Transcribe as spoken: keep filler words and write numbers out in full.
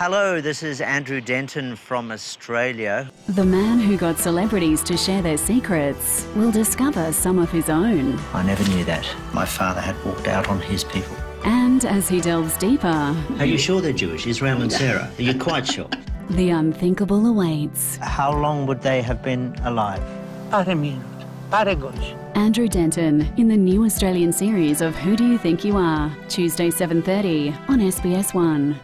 Hello, this is Andrew Denton from Australia. The man who got celebrities to share their secrets will discover some of his own. I never knew that. My father had walked out on his people. And as he delves deeper... Are you sure they're Jewish, Israel and Sarah? Are you quite sure? The unthinkable awaits. How long would they have been alive? Andrew Denton in the new Australian series of Who Do You Think You Are? Tuesday seven thirty on S B S one.